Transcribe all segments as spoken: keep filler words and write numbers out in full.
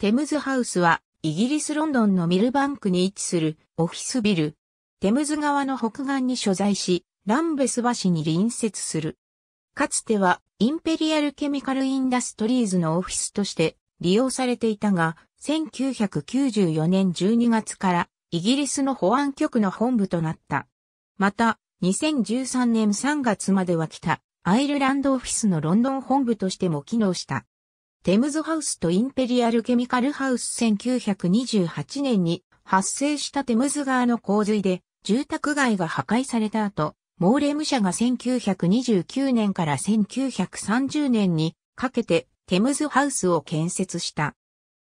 テムズハウスはイギリスロンドンのミルバンクに位置するオフィスビル。テムズ川の北岸に所在し、ランベス橋に隣接する。かつてはImperial Chemical Industriesのオフィスとして利用されていたが、せんきゅうひゃくきゅうじゅうよねんじゅうにがつからイギリスの保安局の本部となった。また、にせんじゅうさんねんさんがつまでは北アイルランドオフィスのロンドン本部としても機能した。テムズハウスとインペリアルケミカルハウスせんきゅうひゃくにじゅうはちねんに発生したテムズ川の洪水で住宅街が破壊された後、モーレム社がせんきゅうひゃくにじゅうきゅうねんからせんきゅうひゃくさんじゅうねんにかけてテムズハウスを建設した。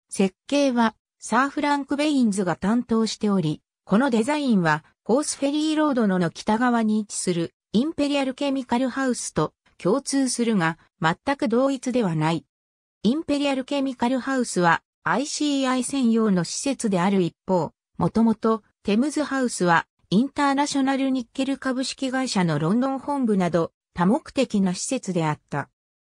設計はサー・フランク・ベインズが担当しており、このデザインはホースフェリーロードのの北側に位置するインペリアルケミカルハウスと共通するが全く同一ではない。インペリアルケミカルハウスは アイシーアイ 専用の施設である一方、もともとテムズハウスはインターナショナルニッケル株式会社のロンドン本部など多目的な施設であった。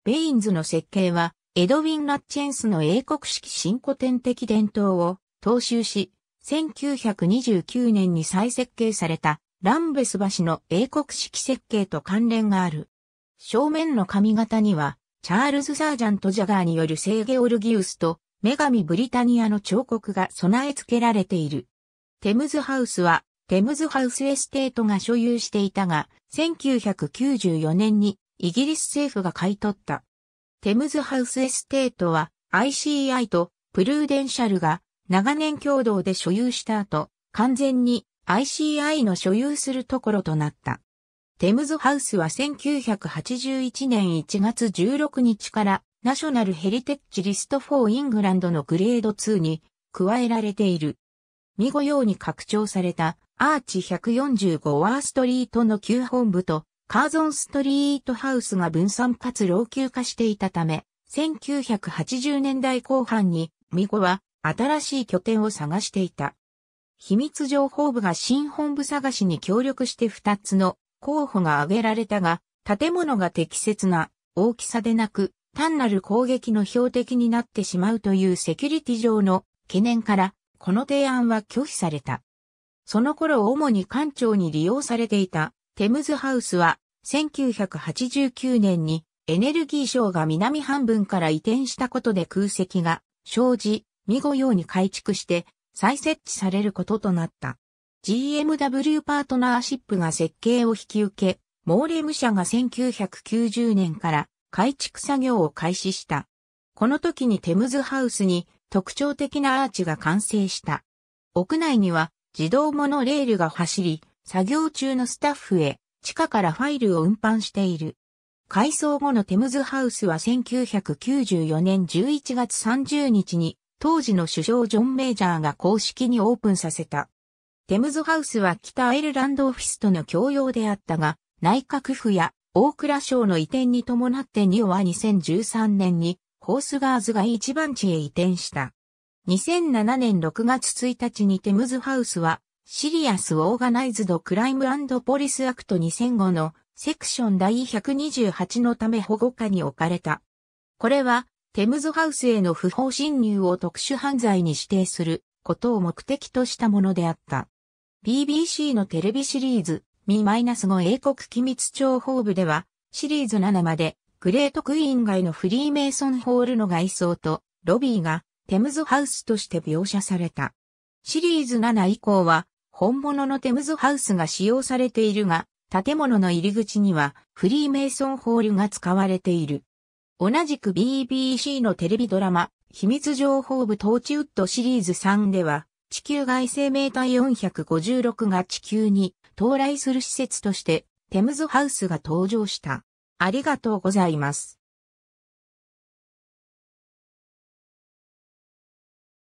ベインズの設計はエドウィン・ラッチェンスの英国式新古典的伝統を踏襲し、せんきゅうひゃくにじゅうきゅうねんに再設計されたランベス橋の英国式設計と関連がある。正面の髪型には、チャールズ・サージャント・ジャガーによる聖ゲオルギウスと女神ブリタニアの彫刻が備え付けられている。テムズハウスはテムズハウスエステートが所有していたが、せんきゅうひゃくきゅうじゅうよねんにイギリス政府が買い取った。テムズハウスエステートは アイシーアイ とプルーデンシャルが長年共同で所有した後、完全に アイシーアイ の所有するところとなった。テムズハウスはせんきゅうひゃくはちじゅういちねんいちがつじゅうろくにちからナショナルヘリテッジリストフォーイングランドのグレードツーに加えられている。見ご用に拡張されたアーチひゃくよんじゅうごワーストリートの旧本部とカーゾンストリートハウスが分散かつ老朽化していたため、せんきゅうひゃくはちじゅうねんだいこうはんに見ごは新しい拠点を探していた。秘密情報部が新本部探しに協力してふたつの候補が挙げられたが、建物が適切な大きさでなく、単なる攻撃の標的になってしまうというセキュリティ上の懸念から、この提案は拒否された。その頃主に官庁に利用されていたテムズハウスは、せんきゅうひゃくはちじゅうきゅうねんにエネルギー省が南半分から移転したことで空席が生じ、見ご用に改築して再設置されることとなった。ジーエムダブリュー パートナーシップが設計を引き受け、モーレム社がせんきゅうひゃくきゅうじゅうねんから改築作業を開始した。この時にテムズハウスに特徴的なアーチが完成した。屋内には自動モノレールが走り、作業中のスタッフへ地下からファイルを運搬している。改装後のテムズハウスはせんきゅうひゃくきゅうじゅうよねんじゅういちがつさんじゅうにちに当時の首相ジョン・メイジャーが公式にオープンさせた。テムズハウスは北アイルランドオフィスとの共用であったが、内閣府や大蔵省の移転に伴ってニオはにせんじゅうさんねんにホースガーズが一番地へ移転した。にせんななねんろくがつついたちにテムズハウスはシリアス・オーガナイズド・クライム&ポリスアクトにせんごのセクションだいひゃくにじゅうはちのため保護下に置かれた。これはテムズハウスへの不法侵入を特殊犯罪に指定することを目的としたものであった。ビービーシー のテレビシリーズ、エムアイご 英国機密情報部では、シリーズななまで、グレートクイーン街のフリーメイソンホールの外装と、ロビーが、テムズハウスとして描写された。シリーズなな以降は、本物のテムズハウスが使用されているが、建物の入り口には、フリーメイソンホールが使われている。同じく ビービーシー のテレビドラマ、秘密情報部トーチウッドシリーズさんでは、地球外生命体よんひゃくごじゅうろくが地球に到来する施設としてテムズハウスが登場した。ありがとうございます。